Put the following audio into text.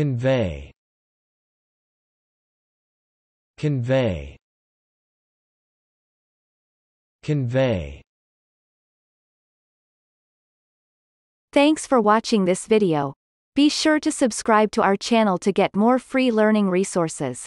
Convey. Convey. Convey. Thanks for watching this video. Be sure to subscribe to our channel to get more free learning resources.